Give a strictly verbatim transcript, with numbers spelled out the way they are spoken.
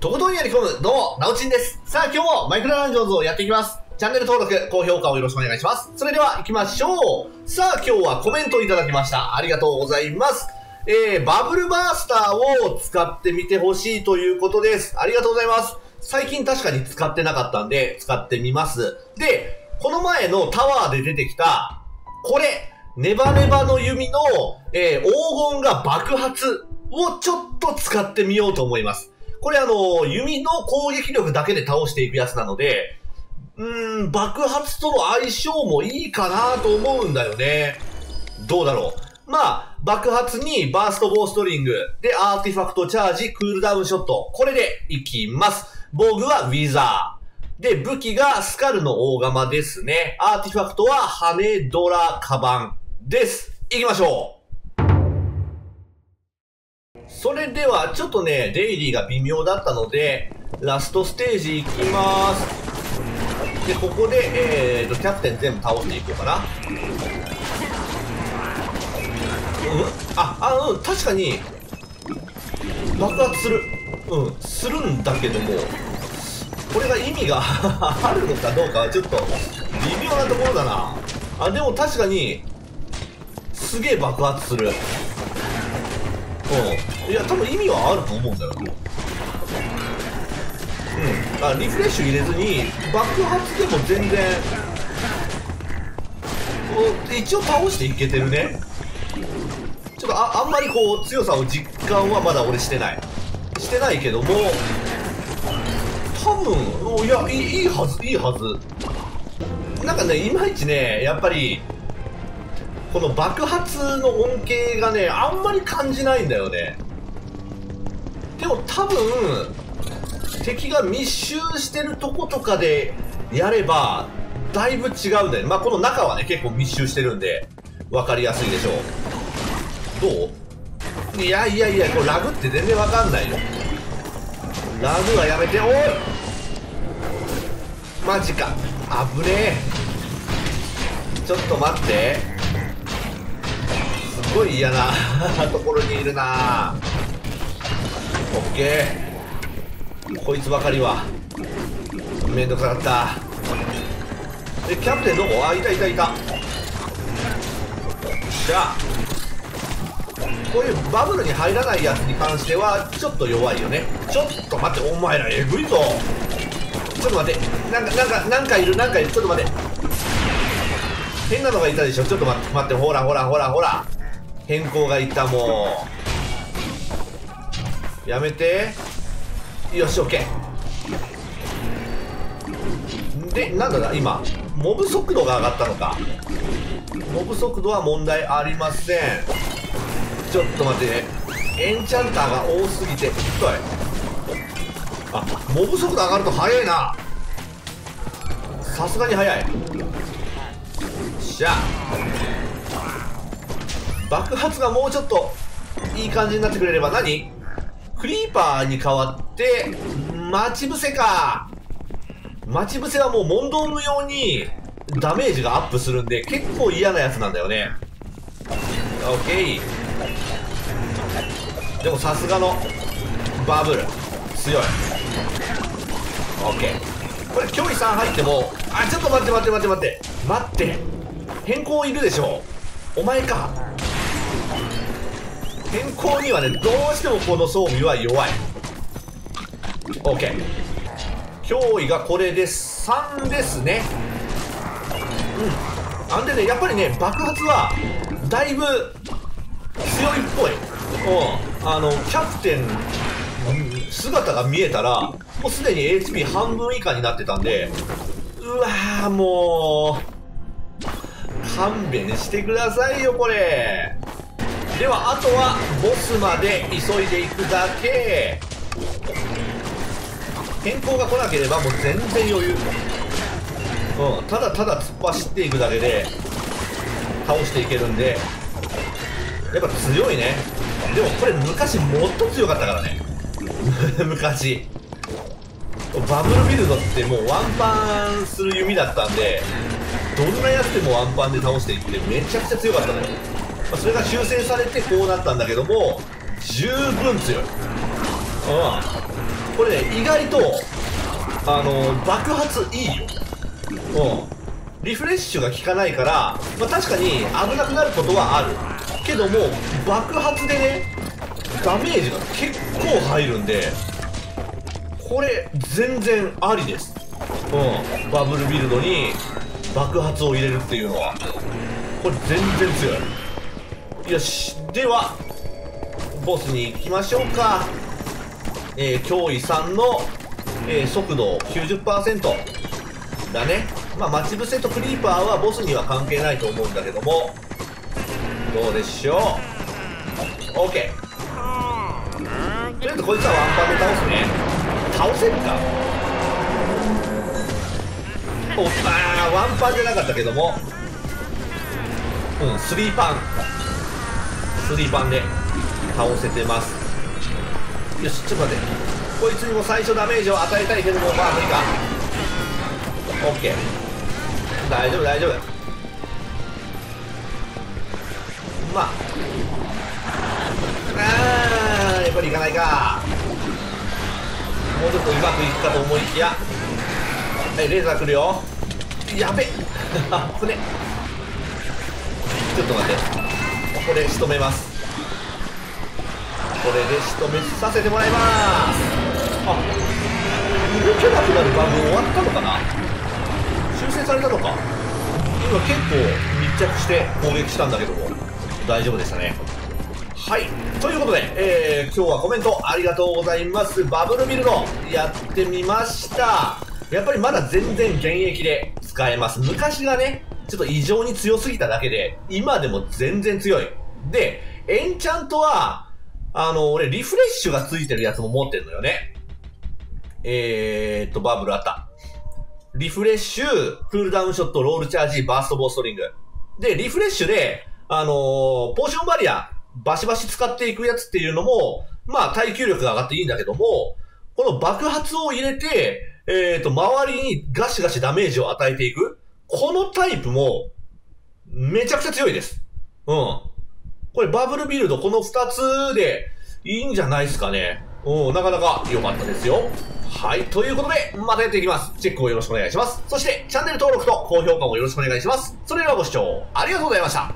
とことんやり込む、どうも、なおちんです。さあ、今日もマイクラダンジョンズをやっていきます。チャンネル登録、高評価をよろしくお願いします。それでは行きましょう。さあ、今日はコメントをいただきました。ありがとうございます。えー、バブルバースターを使ってみてほしいということです。ありがとうございます。最近確かに使ってなかったんで、使ってみます。で、この前のタワーで出てきた、これ、ネバネバの弓の、えー、黄金が爆発をちょっと使ってみようと思います。これあの、弓の攻撃力だけで倒していくやつなので、うーん、爆発との相性もいいかなと思うんだよね。どうだろう。まあ、爆発にバーストゴーストリング、で、アーティファクトチャージ、クールダウンショット。これでいきます。防具はウィザー。で、武器がスカルの大釜ですね。アーティファクトは羽ドラカバンです。いきましょう。それでは、ちょっとね、デイリーが微妙だったので、ラストステージ行きまーす。で、ここで、えーと、キャプテン全部倒していこうかな。うん、あ、あ、うん、確かに、爆発する。うん、するんだけども、これが意味があるのかどうかはちょっと、微妙なところだな。あ、でも確かに、すげえ爆発する。うん、いや多分意味はあると思うんだよ。うん、あ、リフレッシュ入れずに爆発でも全然一応倒していけてるね。ちょっと あ, あんまりこう強さを実感はまだ俺してないしてないけども、多分いやい い, いいはずいいはずなんかね、いまいちね、やっぱりこの爆発の恩恵がね、あんまり感じないんだよね。でも多分、敵が密集してるとことかでやれば、だいぶ違うんだよね。まあこの中はね、結構密集してるんで、わかりやすいでしょう。どう？いやいやいや、これラグって全然わかんないよ。ラグはやめて、おい！マジか。あぶねえ。ちょっと待って。すごい嫌なところにいるな。オッケー、こいつばかりはめんどくさかった。え、キャプテンどこ？あ、いたいたいた。よっしゃ。こういうバブルに入らないやつに関してはちょっと弱いよね。ちょっと待って、お前らエグいぞ。ちょっと待って、なんかなんかなんかいるなんかいる。ちょっと待って、変なのがいたでしょ。ちょっと待って待って、ほらほらほらほら、変更がいた。もうやめて。よし、オッケー。で、なんだな、今モブ速度が上がったのか。モブ速度は問題ありません。ちょっと待って、エンチャンターが多すぎて太い。あ、モブ速度上がると速いな。さすがに速い。じゃあ爆発がもうちょっといい感じになってくれれば。何？クリーパーに代わって待ち伏せか。待ち伏せはもう問答無用にダメージがアップするんで、結構嫌なやつなんだよね。オッケー。でもさすがのバブル強い。オッケー。これ脅威さん入っても、あ、ちょっと待って待って待って待って待って、変更いるでしょ。お前か。変更にはね、どうしてもこの装備は弱い。 OK、 脅威がこれでさんですね。うん、あんでね、やっぱりね、爆発はだいぶ強いっぽい。うん、あのキャプテン姿が見えたらもうすでに エイチピー 半分以下になってたんで、うわー、もう勘弁してくださいよこれ。ではあとはボスまで急いでいくだけ。変更が来なければもう全然余裕。うん、ただただ突っ走っていくだけで倒していけるんで、やっぱ強いね。でもこれ昔もっと強かったからね昔バブルビルドってもうワンパンする弓だったんで、どんなやつでもワンパンで倒していってめちゃくちゃ強かったのよ。それが修正されてこうなったんだけども、十分強い。これね、意外とあの爆発いいよ。うん、リフレッシュが効かないから、まあ、確かに危なくなることはあるけども、爆発でねダメージが結構入るんで、これ全然ありです。うん、バブルビルドに爆発を入れるっていうのはこれ全然強い。よし、ではボスに行きましょうか。えー、脅威さんの、えー、速度 きゅうじゅっパーセント だね。まあ待ち伏せとクリーパーはボスには関係ないと思うんだけども、どうでしょう。 OK、 とりあえずこいつはワンパンで倒すね。倒せるか。おあー、ワンパンじゃなかったけども、うん、スリーパンスリーパンで倒せてます。よし、ちょっと待って、こいつにも最初ダメージを与えたいけども、まあ無理か。 OK、 大丈夫大丈夫。まああー、やっぱりいかないか。もうちょっとうまくいくかと思いきや、はいレーザー来るよ。やべっあっ、これちょっと待って、これ仕留めます。これで仕留めさせてもらいます。あ、動けなくなるバグ終わったのかな、修正されたのか。今結構密着して攻撃したんだけども大丈夫でしたね。はい、ということで、えー、今日はコメントありがとうございます。バブルビルドやってみました。やっぱりまだ全然現役で使えます。昔がねちょっと異常に強すぎただけで、今でも全然強い。でエンチャントはあの、俺、リフレッシュがついてるやつも持ってるのよね。えーっと、バブルあった。リフレッシュ、クールダウンショット、ロールチャージ、バーストボーストリング。で、リフレッシュで、あのー、ポーションバリア、バシバシ使っていくやつっていうのも、まあ、耐久力が上がっていいんだけども、この爆発を入れて、えーっと、周りにガシガシダメージを与えていく。このタイプも、めちゃくちゃ強いです。うん。これバブルビルド、このふたつでいいんじゃないですかね。うん、なかなか良かったですよ。はい、ということで、またやっていきます。チェックをよろしくお願いします。そして、チャンネル登録と高評価もよろしくお願いします。それではご視聴ありがとうございました。